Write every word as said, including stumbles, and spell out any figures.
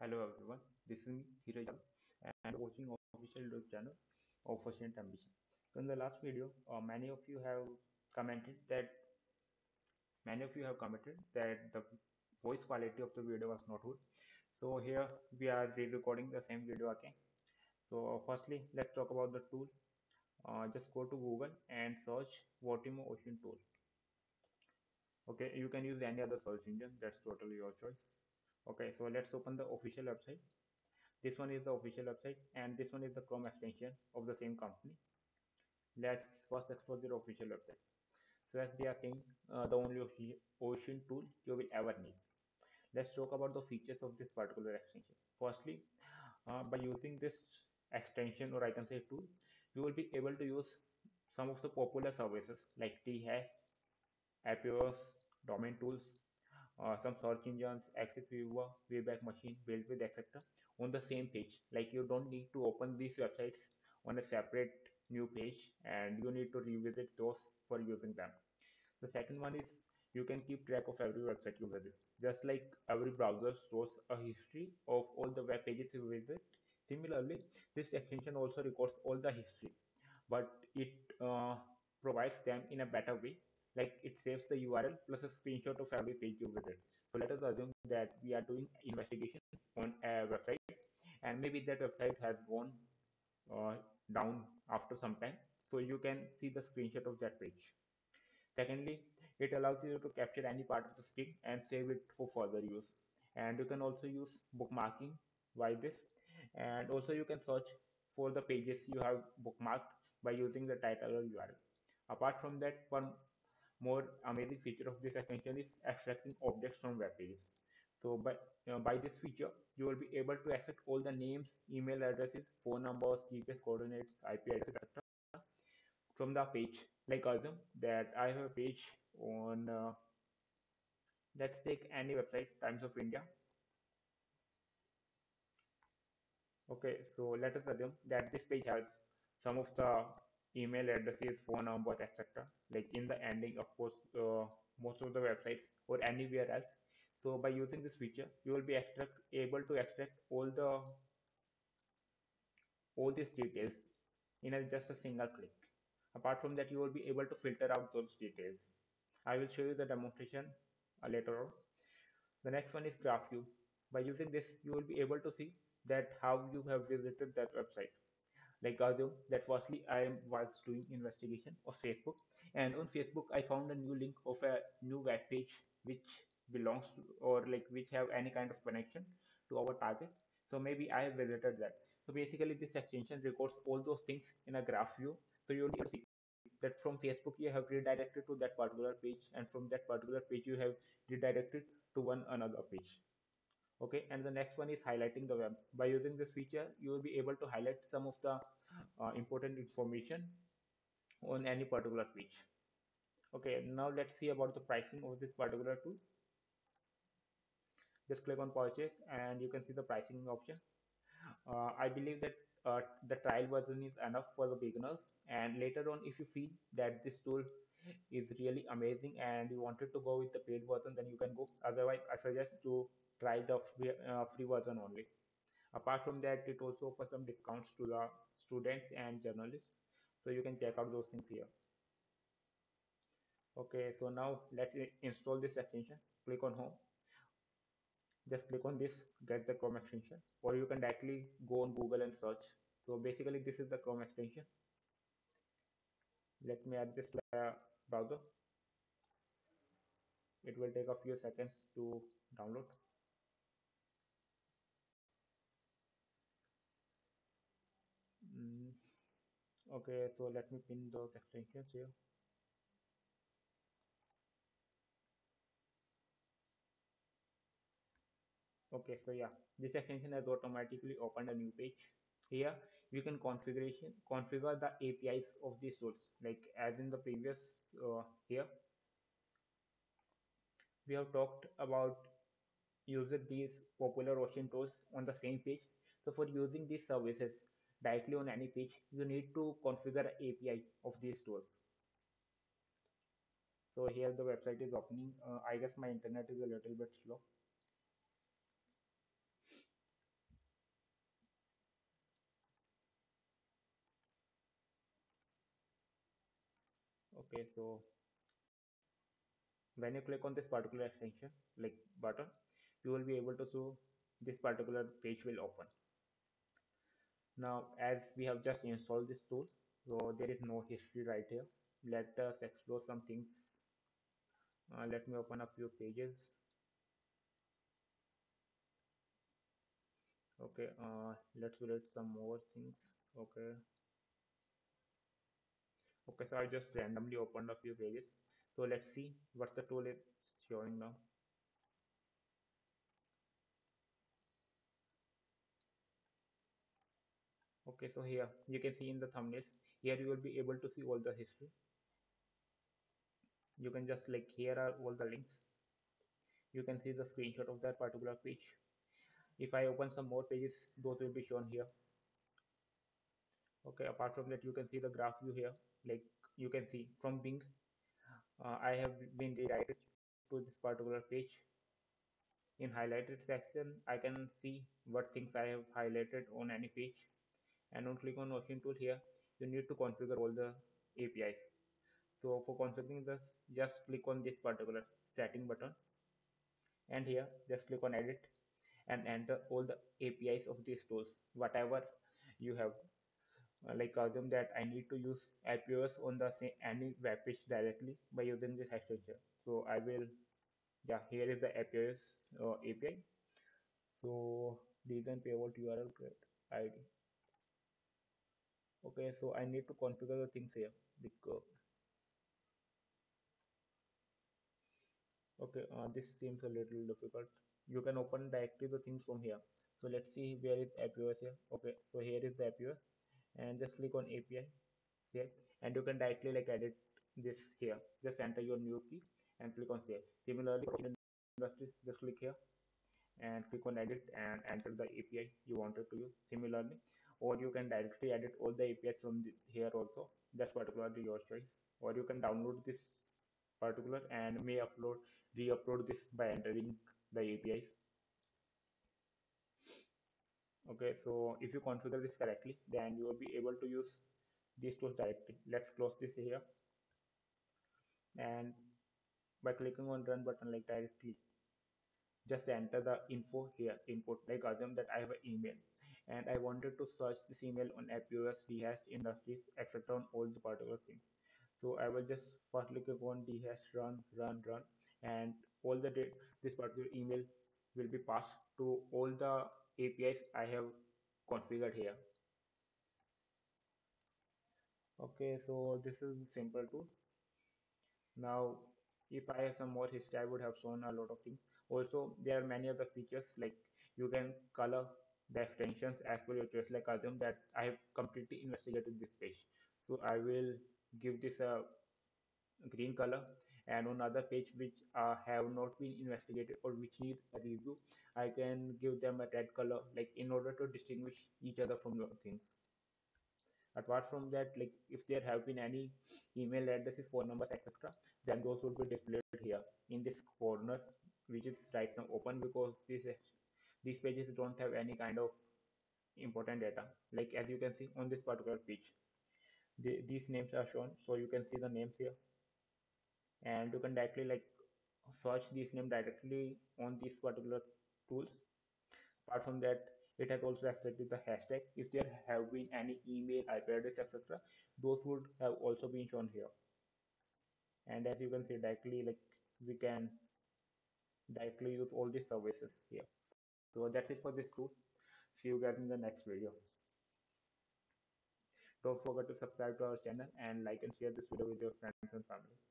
Hello everyone, this is me Hirajal and watching official YouTube channel of OSINT Ambition. So in the last video, uh, many of you have commented that many of you have commented that the voice quality of the video was not good. So here we are re-recording the same video again. So firstly, let's talk about the tool. Uh, just go to Google and search Vortimo Ocean Tool. Okay, you can use any other search engine, that's totally your choice. Okay, so let's open the official website. This one is the official website and this one is the Chrome extension of the same company. Let's first explore their official website. So as they are saying, uh, the only ocean tool you will ever need. Let's talk about the features of this particular extension. Firstly, uh, by using this extension, or I can say tool, you will be able to use some of the popular services like D H A P I O S, domain tools, uh, some search engines, access viewer, Wayback Machine, build with, et cetera on the same page. Like you don't need to open these websites on a separate new page and you need to revisit those for using them. The second one is you can keep track of every website you visit. Just like every browser stores a history of all the web pages you visit, similarly, this extension also records all the history, but it uh, provides them in a better way. Like it saves the U R L plus a screenshot of every page you visit. So let us assume that we are doing investigation on a website and maybe that website has gone uh, down after some time. So you can see the screenshot of that page. Secondly, it allows you to capture any part of the screen and save it for further use. And you can also use bookmarking by this. And also you can search for the pages you have bookmarked by using the title or U R L. Apart from that, one more amazing feature of this extension is extracting objects from web pages. So by, you know, by this feature, you will be able to extract all the names, email addresses, phone numbers, G P S coordinates, I P addresses, et cetera from the page. Like assume that I have a page on, uh, let's take any website, Times of India. Okay, so let us assume that this page has some of the email addresses, phone numbers, et cetera. Like in the ending, of course, uh, most of the websites or anywhere else. So by using this feature, you will be extract, able to extract all the all these details in a, just a single click. Apart from that, you will be able to filter out those details. I will show you the demonstration uh, later on. The next one is GraphQL. By using this, you will be able to see that how you have visited that website. Like assume that firstly I was doing investigation of Facebook and on Facebook I found a new link of a new web page which belongs to or like which have any kind of connection to our target. So maybe I have visited that. So basically this extension records all those things in a graph view. So you will see that from Facebook you have redirected to that particular page and from that particular page you have redirected to one another page. Okay, and the next one is highlighting the web. By using this feature, you will be able to highlight some of the uh, important information on any particular page. Okay, now let's see about the pricing of this particular tool. Just click on purchase and you can see the pricing option. Uh, I believe that uh, the trial version is enough for the beginners, and later on if you feel that this tool is really amazing and you wanted to go with the paid version, then you can go. Otherwise, I suggest to try the free, uh, free version only. Apart from that, it also offers some discounts to the students and journalists. So you can check out those things here. Okay, so now let's install this extension. Click on Home. Just click on this, get the Chrome extension. Or you can directly go on Google and search. So basically this is the Chrome extension. Let me add this to the browser. It will take a few seconds to download. Okay, so let me pin those extensions here. Okay, so yeah, this extension has automatically opened a new page. Here you can configuration configure the A P Is of these tools, like as in the previous uh, here. We have talked about using these popular ocean tools on the same page. So for using these services directly on any page, you need to configure A P I of these tools. So here the website is opening. Uh, I guess my internet is a little bit slow. Okay, so when you click on this particular extension like button, you will be able to show this particular page will open. Now, as we have just installed this tool, so there is no history right here. Let us explore some things. Uh, let me open a few pages. Okay, uh, let's read some more things. Okay. Okay, so I just randomly opened a few pages. So let's see what the tool is showing now. Okay, so here you can see in the thumbnails, here you will be able to see all the history. You can just like, here are all the links. You can see the screenshot of that particular page. If I open some more pages, those will be shown here. Okay, apart from that, you can see the graph view here. Like you can see from Bing, uh, I have been redirected to this particular page. In highlighted section, I can see what things I have highlighted on any page. And on click on Ocean Tool here, you need to configure all the A P Is. So for configuring this, just click on this particular setting button. And here, just click on edit and enter all the A P Is of these tools, whatever you have. Uh, like assume that I need to use A P I O S on the say, any web page directly by using this extension. So I will, yeah, here is the A P I O S uh, A P I. So reason payable to U R L create I D. Okay, so I need to configure the things here. Because, okay, uh, this seems a little difficult. You can open directly the things from here. So let's see where is A P I O S here. Okay, so here is the A P I O S. And just click on A P I here, and you can directly like edit this here. Just enter your new key and click on save. Similarly, just click here and click on edit and enter the A P I you wanted to use. Similarly, or you can directly edit all the A P Is from this here also. That's particularly your choice. Or you can download this particular and may upload, re-upload this by entering the A P Is. Okay, so if you configure this correctly, then you will be able to use these tools directly. Let's close this here, and by clicking on run button, like directly just enter the info here, input, like assume that I have an email and I wanted to search this email on A P I O S, rehash, industries, etc., on all the particular things. So I will just first click on rehash, run run run and all the data, this particular email will be passed to all the A P Is I have configured here. Okay, so this is simple tool. Now, if I have some more history, I would have shown a lot of things. Also, there are many other features, like you can color the extensions as per your choice. Like assume that I have completely investigated this page, so I will give this a green color. And on other page which uh, have not been investigated or which need a review, I can give them a red color, like in order to distinguish each other from the things. Apart from that, like if there have been any email addresses, phone numbers, etc., then those would be displayed here in this corner, which is right now open, because this these pages don't have any kind of important data. Like as you can see on this particular page, the, these names are shown, so you can see the names here. And you can directly like search these names directly on these particular tools. Apart from that, it has also accepted the hashtag. If there have been any email, I P address, et cetera, those would have also been shown here. And as you can see, directly like we can directly use all these services here. So that's it for this tool. See you guys in the next video. Don't forget to subscribe to our channel and like and share this video with your friends and family.